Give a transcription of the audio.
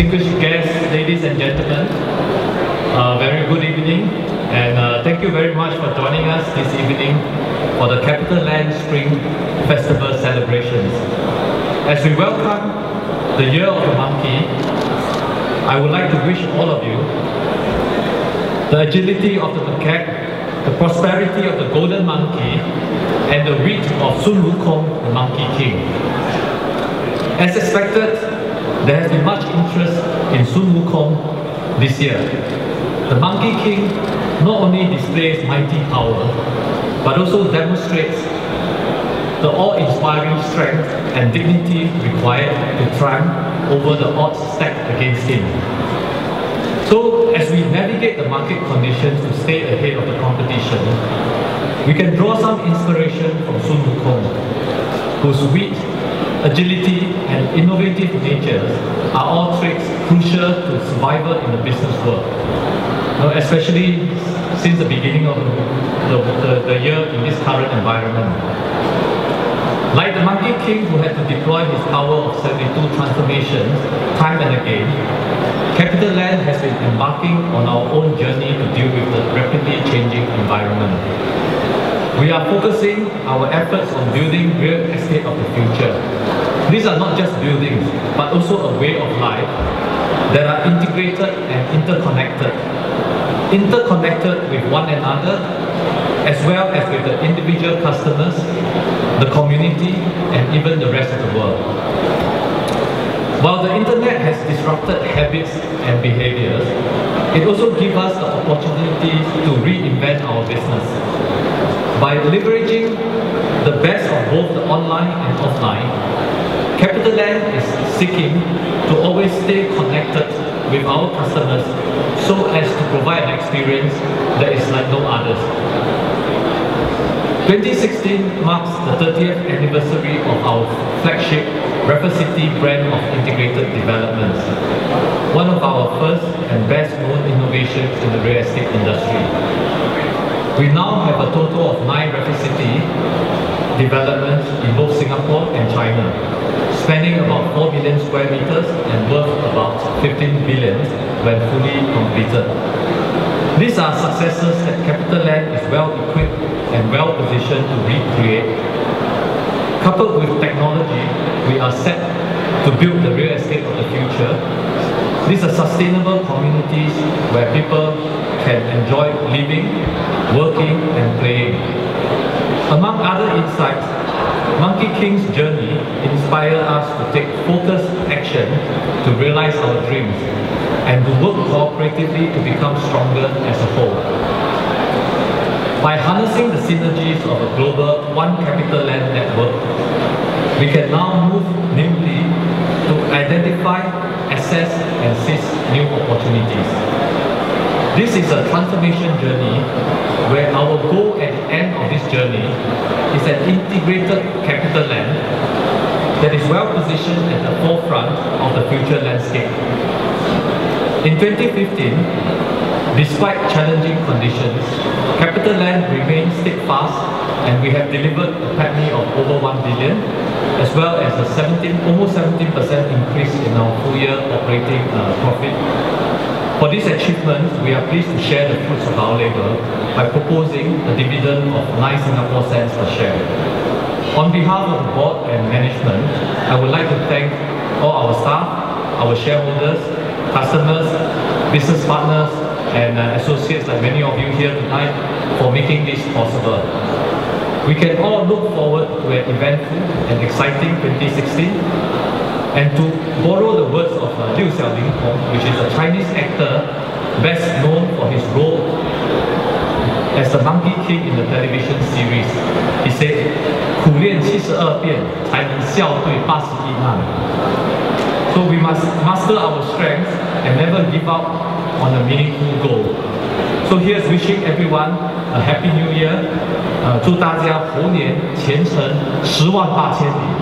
distinguished guests, ladies and gentlemen, very good evening, and thank you very much for joining us this evening for the CapitaLand Spring Festival celebrations. As we welcome the Year of the Monkey, I would like to wish all of you the agility of the macaque, the prosperity of the golden monkey, and the wit of Sun Wukong, the Monkey King. As expected, there has been much interest in Sun Wukong this year. The Monkey King not only displays mighty power, but also demonstrates the awe-inspiring strength and dignity required to triumph over the odds stacked against him. So, as we navigate the market conditions to stay ahead of the competition, we can draw some inspiration from Sun Wukong, whose wit, agility, and innovative nature are all traits crucial to survival in the business world, especially since the beginning of the year in this current environment. Like the Monkey King, who had to deploy his power of 72 transformations time and again, CapitaLand has been embarking on our own journey to deal with the rapidly changing environment. We are focusing our efforts on building real estate of the future. These are not just buildings, but also a way of life that are integrated and interconnected. Interconnected with one another, as well as with the individual customers, the community, and even the rest of the world. While the internet has disrupted habits and behaviors, it also gives us the opportunity to reinvent our business. By leveraging the best of both the online and offline, CapitaLand is seeking to always stay connected with our customers so as to provide an experience that is like no others. 2016 marks the 30th anniversary of our flagship Raffles City brand of integrated developments, one of our first and best known innovations in the real estate industry. We now have a total of 9 Raffles City developments in both Singapore and China, spanning about 4 million square meters and worth about 15 billion when fully completed. These are successes that CapitaLand is well equipped and well positioned to recreate. Coupled with technology, we are set to build the real estate of the future. These are sustainable communities where people can enjoy living, working, and playing. Among other insights, Monkey King's journey inspired us to take focused action to realize our dreams and to work cooperatively to become stronger as a whole. By harnessing the synergies of a global One CapitaLand network, we can now move nimbly to identify, assess, and seize new opportunities. This is a transformation journey where our goal at the end of this journey is an integrated CapitaLand that is well positioned at the forefront of the future landscape. In 2015, despite challenging conditions, CapitaLand remained steadfast, and we have delivered a PATMI of over 1 billion, as well as a almost 17% increase in our full-year operating profit. For this achievement, we are pleased to share the fruits of our labour by proposing a dividend of 0.09 per share. On behalf of the board and management, I would like to thank all our staff, our shareholders, customers, business partners, and associates like many of you here tonight for making this possible. We can all look forward to an eventful and exciting 2016. And to borrow the words of Liu Xiaolingtong, which is a Chinese actor best known for his role as the Monkey King in the television series, he said, 苦练72遍才能笑对81难. So we must master our strengths and never give up on a meaningful goal. So here's wishing everyone a Happy New Year. 祝大家猴年前程108000里。